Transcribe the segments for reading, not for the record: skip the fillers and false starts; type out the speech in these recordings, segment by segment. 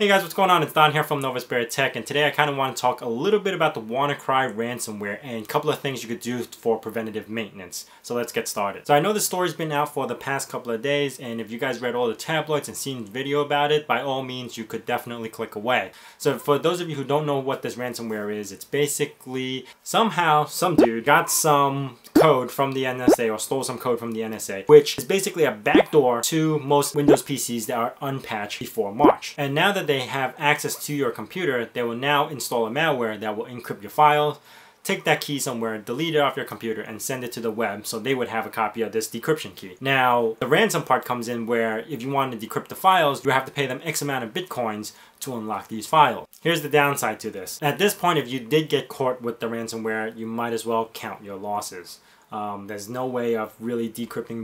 Hey guys, what's going on? It's Don here from Nova Spirit Tech, and today I kind of want to talk a little bit about the WannaCry ransomware and a couple of things you could do for preventative maintenance. So let's get started. So I know this story's been out for the past couple of days, and if you guys read all the tabloids and seen video about it, by all means you could definitely click away. So for those of you who don't know what this ransomware is, it's basically somehow some dude got some code from the NSA or stole some code from the NSA, which is basically a backdoor to most Windows PCs that are unpatched before March. And now that they have access to your computer, they will now install a malware that will encrypt your files, take that key somewhere, delete it off your computer, and send it to the web so they would have a copy of this decryption key. Now, the ransom part comes in where if you want to decrypt the files, you have to pay them X amount of bitcoins to unlock these files. Here's the downside to this. At this point, if you did get caught with the ransomware, you might as well count your losses. There's no way of really decrypting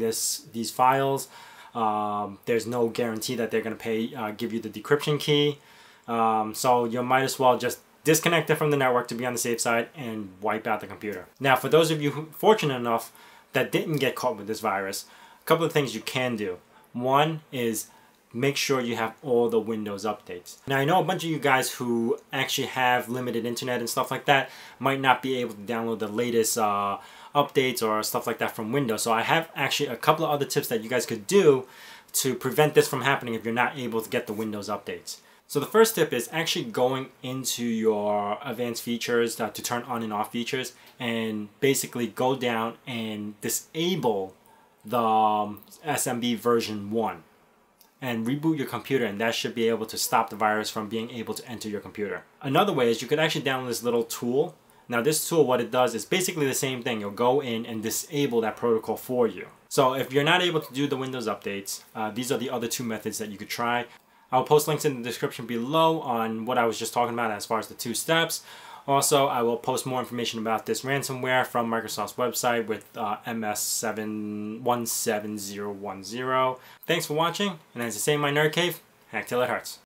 these files. There's no guarantee that they're going to give you the decryption key. So you might as well just disconnect it from the network to be on the safe side and wipe out the computer. Now, for those of you who are fortunate enough that didn't get caught with this virus, a couple of things you can do. One is make sure you have all the Windows updates. Now, I know a bunch of you guys who actually have limited internet and stuff like that might not be able to download the latest updates or stuff like that from Windows. So I have actually a couple of other tips that you guys could do to prevent this from happening if you're not able to get the Windows updates. So the first tip is actually going into your advanced features to turn on and off features, and basically go down and disable the SMB version 1. And reboot your computer, and that should be able to stop the virus from being able to enter your computer. Another way is you could actually download this little tool. Now this tool, what it does is basically the same thing. You'll go in and disable that protocol for you. So if you're not able to do the Windows updates, these are the other two methods that you could try. I'll post links in the description below on what I was just talking about as far as the 2 steps. Also, I will post more information about this ransomware from Microsoft's website with MS717010. Thanks for watching, and as I say in my nerd cave, hack till it hurts.